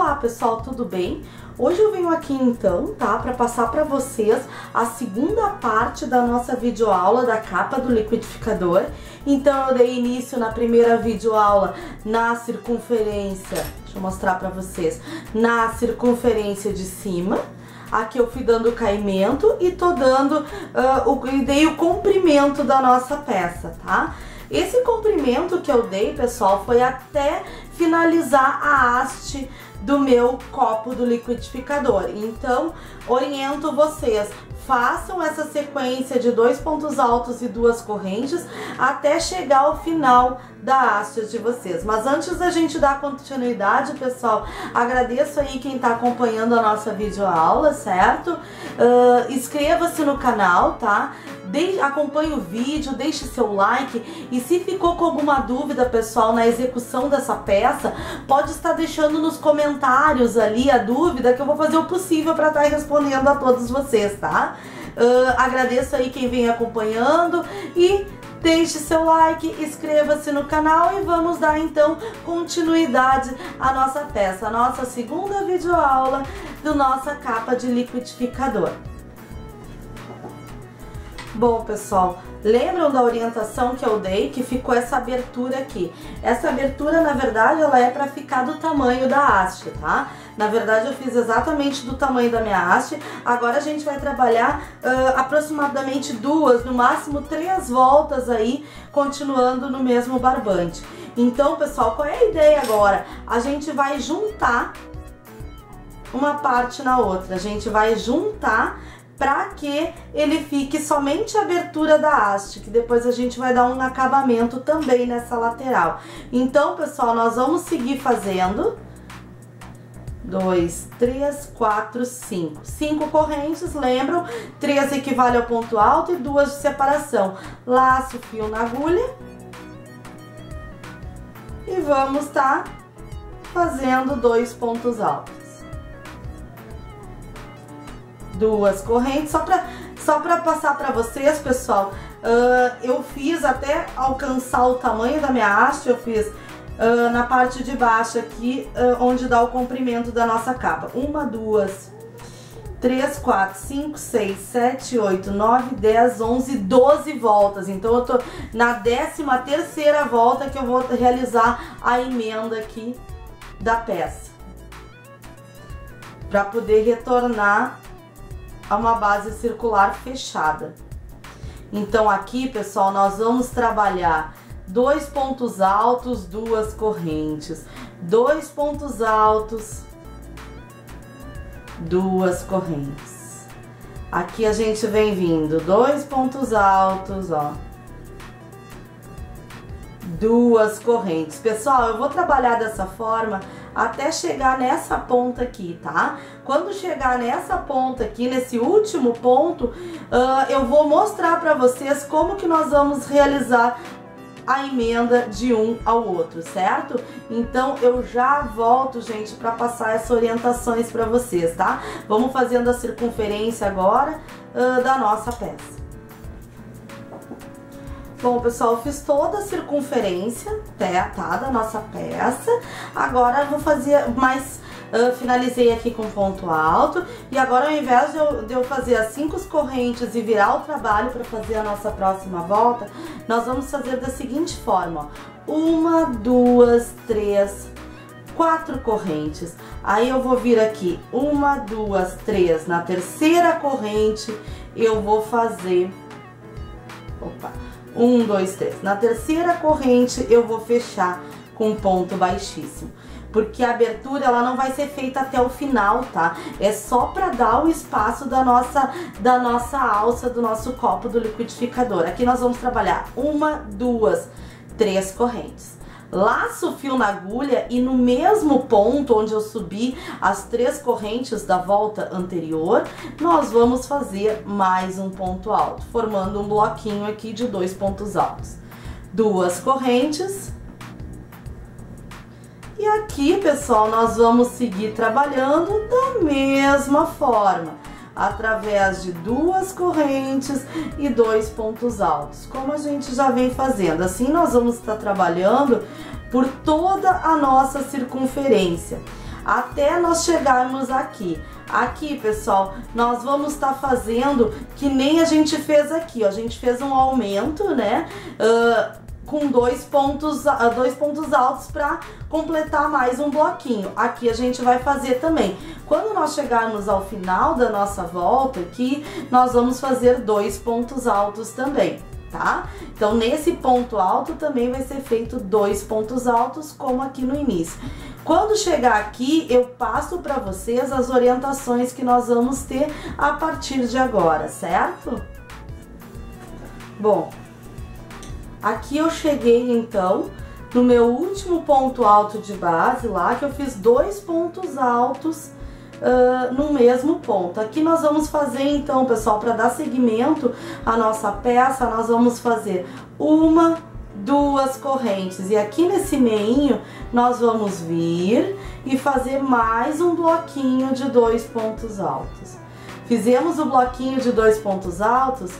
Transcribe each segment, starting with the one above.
Olá pessoal, tudo bem? Hoje eu venho aqui então, tá, para passar para vocês a segunda parte da nossa videoaula da capa do liquidificador. Então eu dei início na primeira videoaula na circunferência, deixa eu mostrar para vocês, na circunferência de cima. Aqui eu fui dando o caimento e tô dando, dei o comprimento da nossa peça, tá? Esse comprimento que eu dei, pessoal, foi até finalizar a haste do meu copo do liquidificador. Então, oriento vocês, façam essa sequência de 2 pontos altos e 2 correntes até chegar ao final da haste de vocês. Mas antes da gente dar continuidade, pessoal, agradeço aí quem tá acompanhando a nossa videoaula, certo? Inscreva-se no canal, tá? Acompanhe o vídeo, deixe seu like e se ficou com alguma dúvida, pessoal, na execução dessa peça, pode estar deixando nos comentários ali a dúvida que eu vou fazer o possível para estar respondendo a todos vocês, tá? Agradeço aí quem vem acompanhando e deixe seu like, inscreva-se no canal e vamos dar então continuidade à nossa peça, a nossa segunda videoaula da nossa capa de liquidificador. Bom, pessoal, lembram da orientação que eu dei, que ficou essa abertura aqui? Essa abertura, na verdade, ela é para ficar do tamanho da haste, tá? Na verdade, eu fiz exatamente do tamanho da minha haste. Agora a gente vai trabalhar aproximadamente 2, no máximo 3 voltas aí, continuando no mesmo barbante. Então, pessoal, qual é a ideia agora? A gente vai juntar uma parte na outra, a gente vai juntar para que ele fique somente a abertura da haste, que depois a gente vai dar um acabamento também nessa lateral. Então, pessoal, nós vamos seguir fazendo 2, 3, 4, 5. 5 correntes, lembram? 3 equivale ao ponto alto e 2 de separação. Laço, fio na agulha. E vamos tá fazendo 2 pontos altos. 2 correntes, só pra passar pra vocês, pessoal, eu fiz até alcançar o tamanho da minha haste, eu fiz na parte de baixo aqui, onde dá o comprimento da nossa capa. 1, 2, 3, 4, 5, 6, 7, 8, 9, 10, 11, 12 voltas. Então eu tô na 13ª volta que eu vou realizar a emenda aqui da peça, pra poder retornar a uma base circular fechada. Então aqui, pessoal, nós vamos trabalhar 2 pontos altos, 2 correntes, 2 pontos altos, 2 correntes. Aqui a gente vem vindo 2 pontos altos, ó, 2 correntes. Pessoal, eu vou trabalhar dessa forma até chegar nessa ponta aqui, tá? Quando chegar nessa ponta aqui, nesse último ponto, eu vou mostrar pra vocês como que nós vamos realizar a emenda de um ao outro, certo? Então eu já volto, gente, pra passar essas orientações pra vocês, tá? Vamos fazendo a circunferência agora da nossa peça. Bom, pessoal, eu fiz toda a circunferência, tá, da nossa peça. Agora eu vou fazer mais, finalizei aqui com ponto alto. E agora, ao invés de eu fazer as 5 correntes e virar o trabalho para fazer a nossa próxima volta, nós vamos fazer da seguinte forma, ó. 1, 2, 3, 4 correntes. Aí eu vou vir aqui, 1, 2, 3. Na terceira corrente, eu vou fazer... Opa! 1, 2, 3. Na terceira corrente eu vou fechar com ponto baixíssimo, porque a abertura ela não vai ser feita até o final, tá? É só para dar o espaço da nossa alça, do nosso copo do liquidificador. Aqui nós vamos trabalhar 1, 2, 3 correntes. Laço o fio na agulha e no mesmo ponto onde eu subi as 3 correntes da volta anterior, nós vamos fazer mais um ponto alto, formando um bloquinho aqui de 2 pontos altos. 2 correntes. E aqui, pessoal, nós vamos seguir trabalhando da mesma forma, através de 2 correntes e 2 pontos altos, como a gente já vem fazendo. Assim nós vamos estar trabalhando por toda a nossa circunferência. até nós chegarmos aqui. Aqui, pessoal, nós vamos estar fazendo que nem a gente fez aqui, ó. A gente fez um aumento, né? Com dois pontos altos para completar mais um bloquinho. Aqui a gente vai fazer também. Quando nós chegarmos ao final da nossa volta aqui, nós vamos fazer dois pontos altos também, tá? Então, nesse ponto alto também vai ser feito dois pontos altos, como aqui no início. Quando chegar aqui, eu passo para vocês as orientações que nós vamos ter a partir de agora, certo? Bom, aqui eu cheguei, então, no meu último ponto alto de base lá, que eu fiz dois pontos altos no mesmo ponto. Aqui nós vamos fazer, então, pessoal, para dar seguimento à nossa peça, nós vamos fazer uma, duas correntes. E aqui nesse meinho, nós vamos vir e fazer mais um bloquinho de dois pontos altos. Fizemos o bloquinho de dois pontos altos,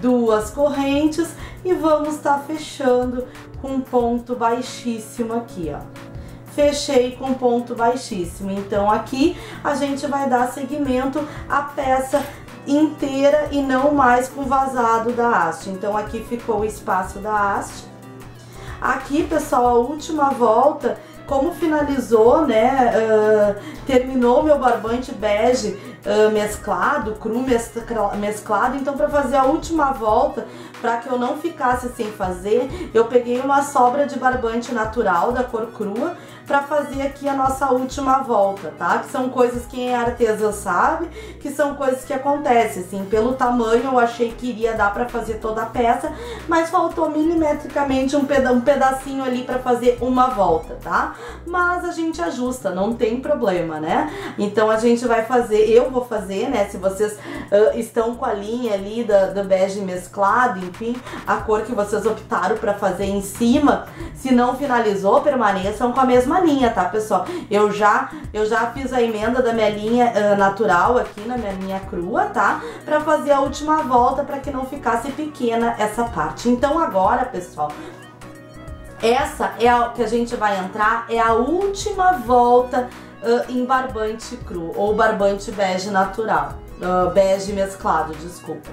duas correntes, e vamos estar fechando com ponto baixíssimo aqui, ó. Fechei com ponto baixíssimo. Então, aqui a gente vai dar seguimento à peça inteira e não mais com vazado da haste. Então, aqui ficou o espaço da haste. Aqui, pessoal, a última volta, como finalizou, né, terminou meu barbante bege mesclado, cru mesclado, então para fazer a última volta, para que eu não ficasse sem fazer, eu peguei uma sobra de barbante natural da cor crua para fazer aqui a nossa última volta, tá? Que são coisas que quem é artesã sabe, que são coisas que acontecem, assim, pelo tamanho eu achei que iria dar para fazer toda a peça, mas faltou milimetricamente um pedacinho ali para fazer uma volta, tá? Mas a gente ajusta, não tem problema, né? Então a gente vai fazer, eu vou fazer, né? Se vocês estão com a linha ali do bege mesclado, enfim, a cor que vocês optaram para fazer em cima, se não finalizou, permaneçam com a mesma linha, tá, pessoal? Eu já fiz a emenda da minha linha natural aqui na minha linha crua, tá? Pra fazer a última volta, pra que não ficasse pequena essa parte. Então agora, pessoal, essa é a que a gente vai entrar, é a última volta em barbante cru, ou barbante bege natural, bege mesclado, desculpa.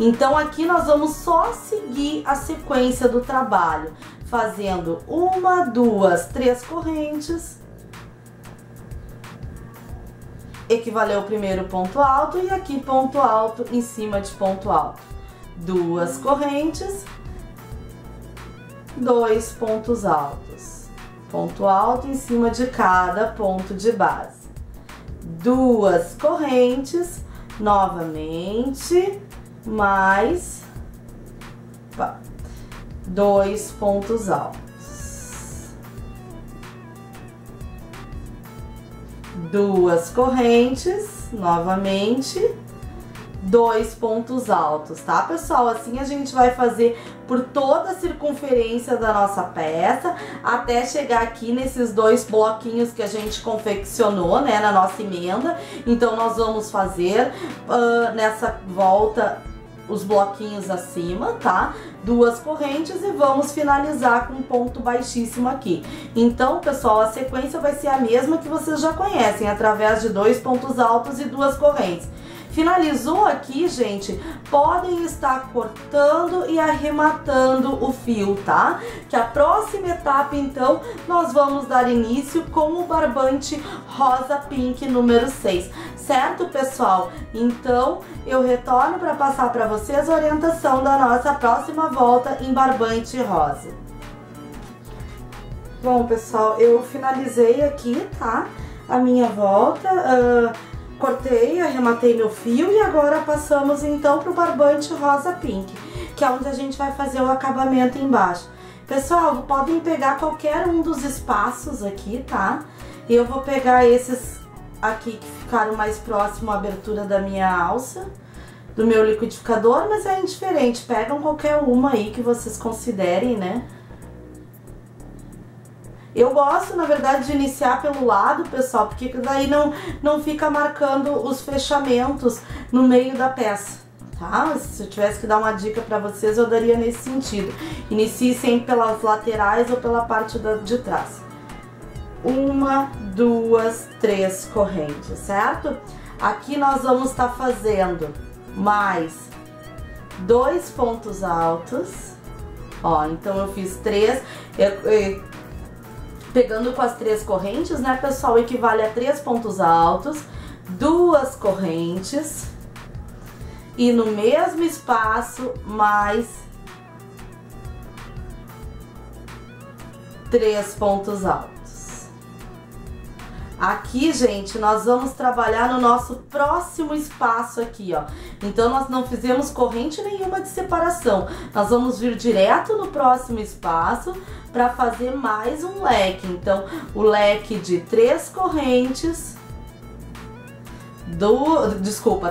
Então aqui nós vamos só seguir a sequência do trabalho, fazendo uma, duas, três correntes, equivaleu ao primeiro ponto alto, e aqui ponto alto em cima de ponto alto, duas correntes, dois pontos altos, ponto alto em cima de cada ponto de base, duas correntes, novamente, mais dois pontos altos, duas correntes, novamente, dois pontos altos, tá, pessoal? Assim a gente vai fazer por toda a circunferência da nossa peça, até chegar aqui nesses dois bloquinhos que a gente confeccionou, né, na nossa emenda. Então nós vamos fazer nessa volta os bloquinhos acima, tá? Duas correntes, e vamos finalizar com um ponto baixíssimo aqui. Então, pessoal, a sequência vai ser a mesma que vocês já conhecem, através de dois pontos altos e duas correntes. Finalizou aqui, gente, podem estar cortando e arrematando o fio, tá? Que a próxima etapa, então, nós vamos dar início com o barbante rosa pink número 6, certo, pessoal? Então, eu retorno para passar para vocês a orientação da nossa próxima volta em barbante rosa. Bom, pessoal, eu finalizei aqui, tá? A minha volta, cortei, arrematei meu fio, e agora passamos então pro barbante rosa pink, que é onde a gente vai fazer o acabamento embaixo. Pessoal, podem pegar qualquer um dos espaços aqui, tá? Eu vou pegar esses aqui que ficaram mais próximo à abertura da minha alça, do meu liquidificador, mas é indiferente, pegam qualquer uma aí que vocês considerem, né? Eu gosto, na verdade, de iniciar pelo lado, pessoal, porque daí não fica marcando os fechamentos no meio da peça, tá? Se eu tivesse que dar uma dica pra vocês, eu daria nesse sentido. Inicie sempre pelas laterais ou pela parte de trás. uma, duas, três correntes, certo? Aqui nós vamos estar fazendo mais dois pontos altos, ó, então eu fiz três, pegando com as três correntes, né, pessoal, equivale a três pontos altos, duas correntes e no mesmo espaço mais três pontos altos. Aqui, gente, nós vamos trabalhar no nosso próximo espaço aqui, ó. Então, nós não fizemos corrente nenhuma de separação. Nós vamos vir direto no próximo espaço para fazer mais um leque. Então, o leque de três correntes...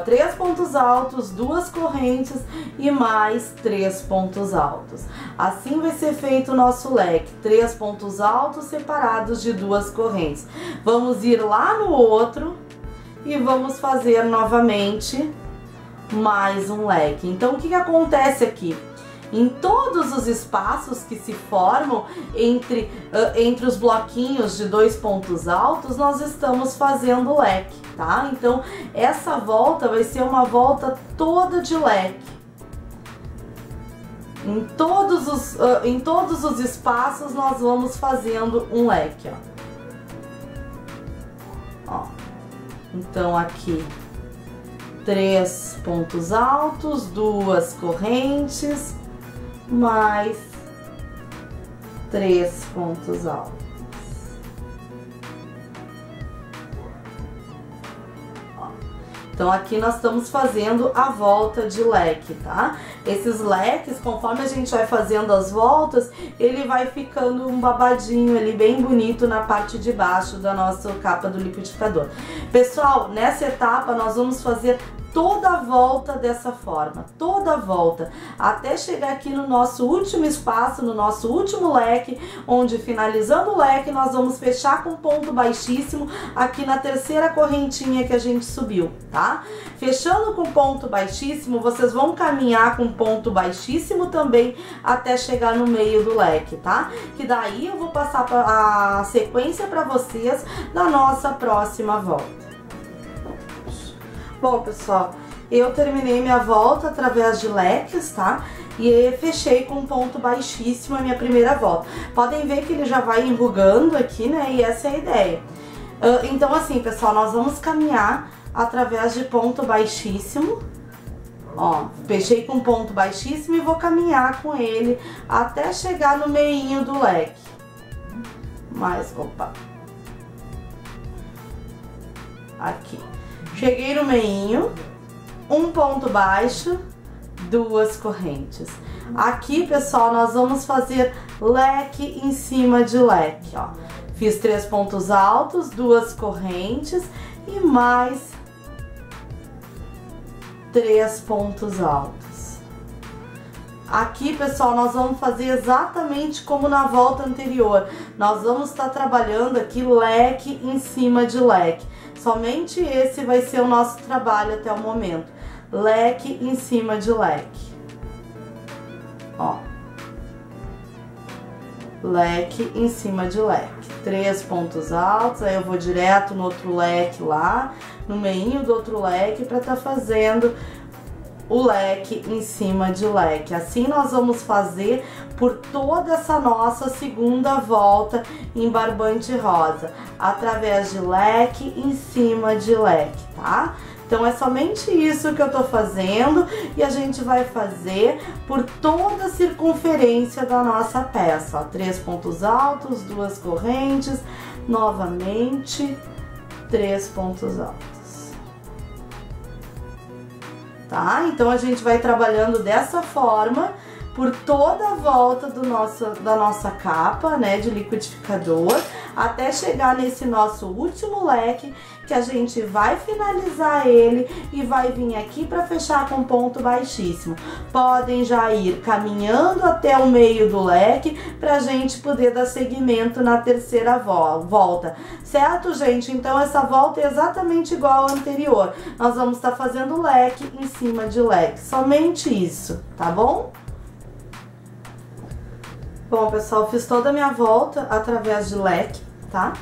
três pontos altos, duas correntes e mais três pontos altos. Assim vai ser feito o nosso leque, três pontos altos separados de duas correntes. Vamos ir lá no outro e vamos fazer novamente mais um leque. Então, o que acontece aqui? Em todos os espaços que se formam entre os bloquinhos de dois pontos altos, nós estamos fazendo leque, tá? Então, essa volta vai ser uma volta toda de leque. Em todos os espaços, nós vamos fazendo um leque, ó. Ó. Então, aqui, três pontos altos, duas correntes... mais três pontos altos. Ó. Então, aqui nós estamos fazendo a volta de leque, tá? Esses leques, conforme a gente vai fazendo as voltas, ele vai ficando um babadinho ali bem bonito na parte de baixo da nossa capa do liquidificador. Pessoal, nessa etapa nós vamos fazer toda a volta dessa forma, toda a volta, até chegar aqui no nosso último espaço, no nosso último leque, onde finalizando o leque nós vamos fechar com ponto baixíssimo aqui na terceira correntinha que a gente subiu, tá? Fechando com ponto baixíssimo, vocês vão caminhar com ponto baixíssimo também até chegar no meio do leque, tá? Que daí eu vou passar a sequência para vocês da nossa próxima volta. Bom, pessoal, eu terminei minha volta através de leques, tá? E fechei com um ponto baixíssimo a minha primeira volta. Podem ver que ele já vai enrugando aqui, né? E essa é a ideia. Então, assim, pessoal, nós vamos caminhar através de ponto baixíssimo. Ó, fechei com ponto baixíssimo e vou caminhar com ele até chegar no meinho do leque. Mas, opa. Aqui. Cheguei no meinho, um ponto baixo, duas correntes. Aqui, pessoal, nós vamos fazer leque em cima de leque, ó. Fiz três pontos altos, duas correntes e mais três pontos altos. Aqui, pessoal, nós vamos fazer exatamente como na volta anterior. Nós vamos estar trabalhando aqui leque em cima de leque. Somente esse vai ser o nosso trabalho até o momento. Leque em cima de leque. Ó. Leque em cima de leque. Três pontos altos, aí eu vou direto no outro leque lá, no meinho do outro leque, pra tá fazendo o leque em cima de leque. Assim nós vamos fazer por toda essa nossa segunda volta em barbante rosa, através de leque em cima de leque, tá? Então é somente isso que eu tô fazendo e a gente vai fazer por toda a circunferência da nossa peça, ó. Três pontos altos, duas correntes, novamente três pontos altos. Tá? Então, a gente vai trabalhando dessa forma por toda a volta da nossa capa, né, de liquidificador, até chegar nesse nosso último leque, que a gente vai finalizar ele e vai vir aqui para fechar com ponto baixíssimo. Podem já ir caminhando até o meio do leque pra gente poder dar seguimento na terceira volta, certo, gente? Então essa volta é exatamente igual à anterior. Nós vamos estar fazendo leque em cima de leque, somente isso, tá bom? Bom, pessoal, fiz toda a minha volta através de leque, tá?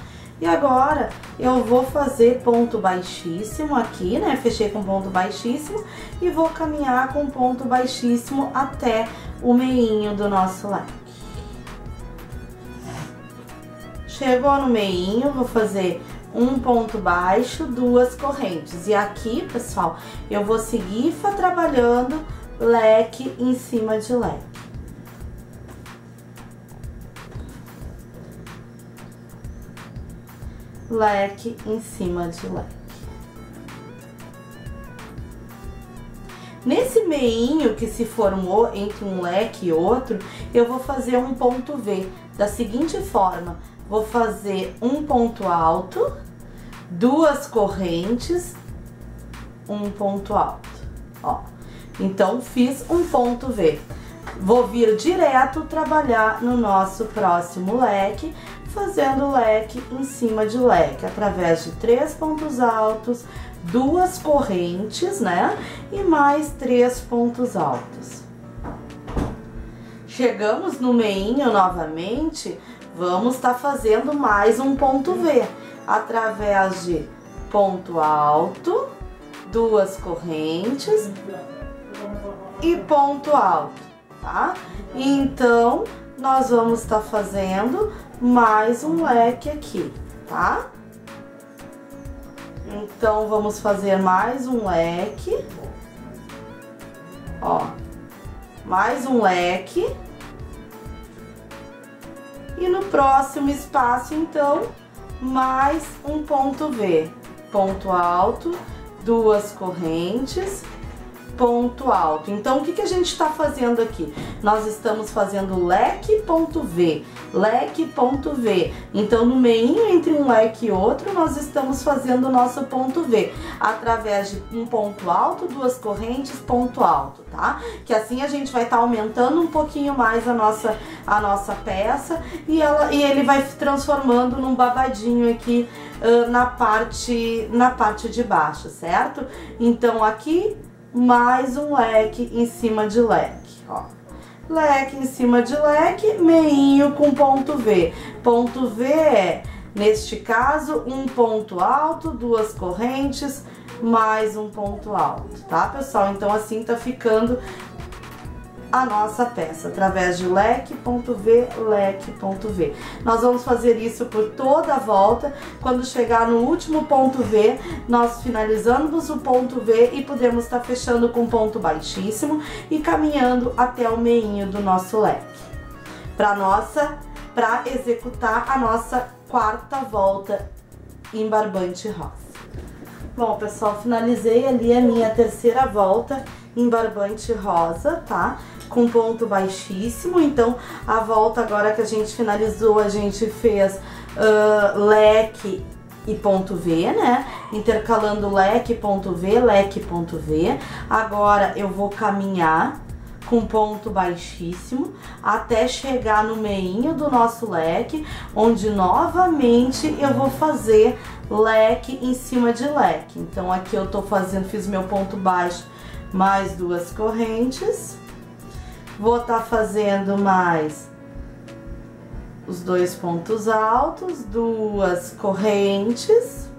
E agora eu vou fazer ponto baixíssimo aqui, né? Fechei com ponto baixíssimo e vou caminhar com ponto baixíssimo até o meinho do nosso leque. Chegou no meinho, vou fazer um ponto baixo, duas correntes. E aqui, pessoal, eu vou seguir trabalhando leque em cima de leque. Leque em cima de leque. Nesse meinho que se formou entre um leque e outro, eu vou fazer um ponto V da seguinte forma: vou fazer um ponto alto, duas correntes, um ponto alto, ó. Então, fiz um ponto V. Vou vir direto trabalhar no nosso próximo leque, fazendo leque em cima de leque, através de três pontos altos, duas correntes, né? E mais três pontos altos. Chegamos no meinho novamente, vamos fazendo mais um ponto V, através de ponto alto, duas correntes e ponto alto, tá? Então, nós vamos fazendo mais um leque aqui, tá? Então, vamos fazer mais um leque, ó, mais um leque. E no próximo espaço, então, mais um ponto V, ponto alto, duas correntes, ponto alto. Então, o que a gente está fazendo aqui? Nós estamos fazendo leque, ponto V, leque, ponto V. Então, no meinho entre um leque e outro, nós estamos fazendo o nosso ponto V, através de um ponto alto, duas correntes, ponto alto, tá? Que assim a gente vai aumentando um pouquinho mais a nossa peça e ele vai se transformando num babadinho aqui na parte de baixo, certo? Então, aqui, mais um leque em cima de leque, ó. Leque em cima de leque, meinho com ponto V. Ponto V é, neste caso, um ponto alto, duas correntes, mais um ponto alto, tá, pessoal? Então, assim ficando a nossa peça, através de leque, ponto V, leque, ponto V. Nós vamos fazer isso por toda a volta. Quando chegar no último ponto V, nós finalizamos o ponto V e podemos fechando com ponto baixíssimo e caminhando até o meinho do nosso leque, para executar a nossa quarta volta em barbante rosa. Bom, pessoal, finalizei ali a minha terceira volta em barbante rosa, tá? Com ponto baixíssimo. Então, a volta agora que a gente finalizou, a gente fez leque e ponto V, né? Intercalando leque, ponto V, leque, ponto V. Agora, eu vou caminhar com ponto baixíssimo até chegar no meinho do nosso leque, onde novamente eu vou fazer leque em cima de leque. Então, aqui eu fiz meu ponto baixo, mais duas correntes, vou fazendo mais os dois pontos altos, duas correntes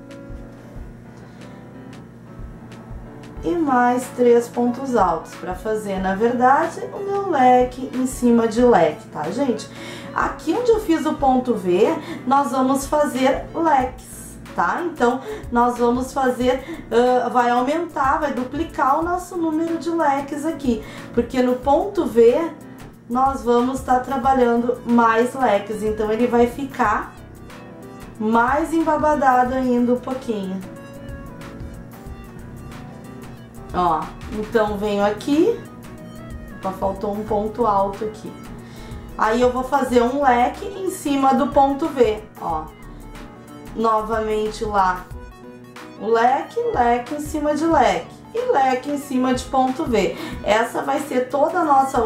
e mais três pontos altos, para fazer, na verdade, o meu leque em cima de leque, tá, gente? Aqui onde eu fiz o ponto V, nós vamos fazer leques, tá? Então, nós vamos vai aumentar, vai duplicar o nosso número de leques aqui, porque no ponto V nós vamos trabalhando mais leques, então ele vai ficar mais embabadado ainda um pouquinho. Ó, então venho aqui, só faltou um ponto alto aqui. Aí eu vou fazer um leque em cima do ponto V, ó. Novamente lá, o leque, leque em cima de leque. e leque em cima de ponto V. Essa vai ser toda a nossa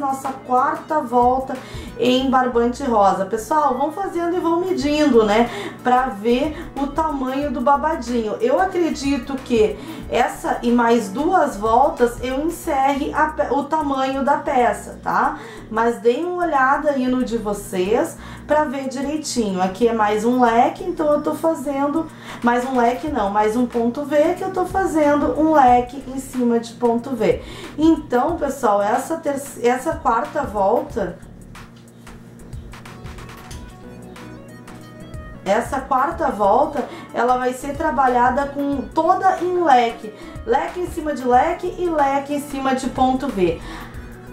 nossa quarta volta em barbante rosa. Pessoal, vão fazendo e vão medindo, né, pra ver o tamanho do babadinho. Eu acredito que essa e mais duas voltas eu encerre o tamanho da peça, tá? Mas deem uma olhada aí no de vocês pra ver direitinho. Aqui é mais um leque, então eu tô fazendo... Mais um leque não, mais um ponto V, que eu tô fazendo um leque em cima de ponto V. Então, pessoal, essa quarta volta... Essa quarta volta, ela vai ser trabalhada com toda em leque. Leque em cima de leque e leque em cima de ponto V.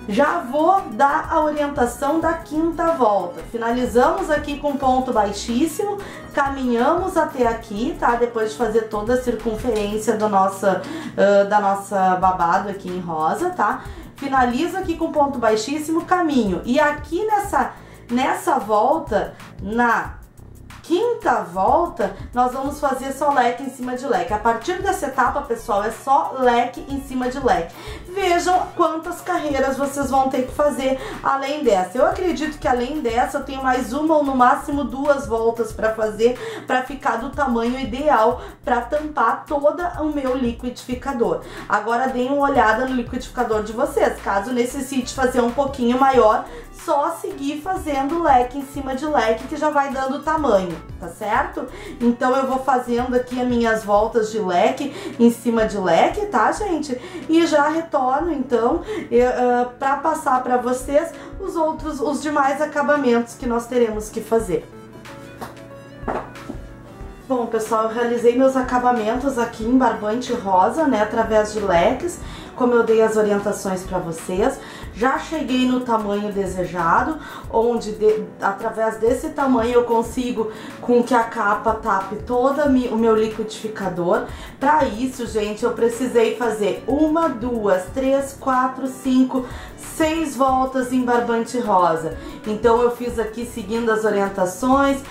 Já vou dar a orientação da quinta volta. Finalizamos aqui com ponto baixíssimo, caminhamos até aqui, tá? Depois de fazer toda a circunferência da nossa babado aqui em rosa, tá? Finalizo aqui com ponto baixíssimo, caminho. E aqui nessa volta, na quinta volta, nós vamos fazer só leque em cima de leque. A partir dessa etapa, pessoal, é só leque em cima de leque. Vejam quantas carreiras vocês vão ter que fazer além dessa. Eu acredito que além dessa eu tenho mais uma ou no máximo duas voltas para fazer, para ficar do tamanho ideal para tampar todo o meu liquidificador. Agora deem uma olhada no liquidificador de vocês. Caso necessite fazer um pouquinho maior, só seguir fazendo leque em cima de leque, que já vai dando tamanho, tá certo? Então eu vou fazendo aqui as minhas voltas de leque em cima de leque, tá, gente? E já retorno então para passar para vocês os demais acabamentos que nós teremos que fazer. Bom, pessoal, eu realizei meus acabamentos aqui em barbante rosa, né, através de leques, como eu dei as orientações para vocês. Já cheguei no tamanho desejado, onde através desse tamanho eu consigo com que a capa tape todo o meu liquidificador. Para isso, gente, eu precisei fazer 1, 2, 3, 4, 5, 6 voltas em barbante rosa. Então eu fiz aqui seguindo as orientações,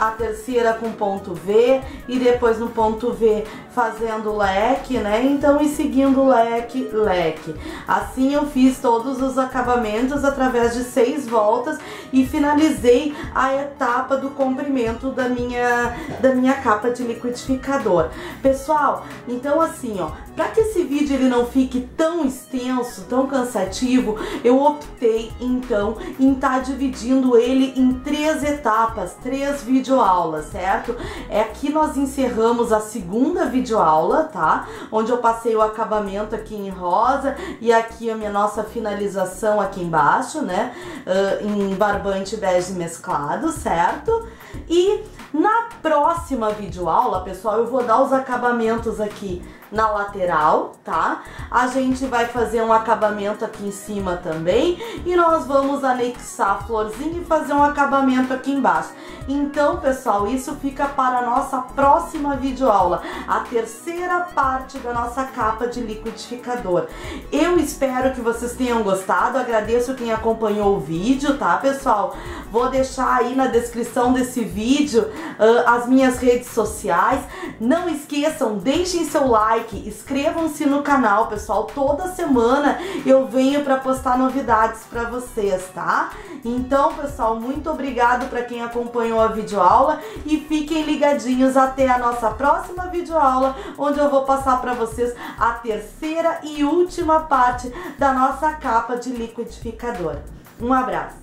a terceira com ponto V e depois no ponto V fazendo leque, né? Então e seguindo leque, leque. Assim eu fiz todos os acabamentos através de 6 voltas e finalizei a etapa do comprimento da minha capa de liquidificador. Pessoal, então assim, ó, para que esse vídeo ele não fique tão extenso, tão cansativo, eu optei então em estar dividindo ele em 3 etapas, 3 videoaulas, certo? É aqui nós encerramos a segunda videoaula, tá? Onde eu passei o acabamento aqui em rosa e aqui a minha nossa finalização aqui embaixo, né? Em barbante bege mesclado, certo? E na próxima videoaula, pessoal, eu vou dar os acabamentos aqui na lateral, tá? A gente vai fazer um acabamento aqui em cima também e nós vamos anexar a florzinha e fazer um acabamento aqui embaixo. Então, pessoal, isso fica para a nossa próxima videoaula, a terceira parte da nossa capa de liquidificador. Eu espero que vocês tenham gostado, agradeço quem acompanhou o vídeo, tá, pessoal? Vou deixar aí na descrição desse vídeo as minhas redes sociais. Não esqueçam, deixem seu like, inscrevam-se no canal, pessoal. Toda semana eu venho para postar novidades para vocês, tá? Então, pessoal, muito obrigado para quem acompanhou a videoaula e fiquem ligadinhos até a nossa próxima videoaula, onde eu vou passar para vocês a terceira e última parte da nossa capa de liquidificador. Um abraço!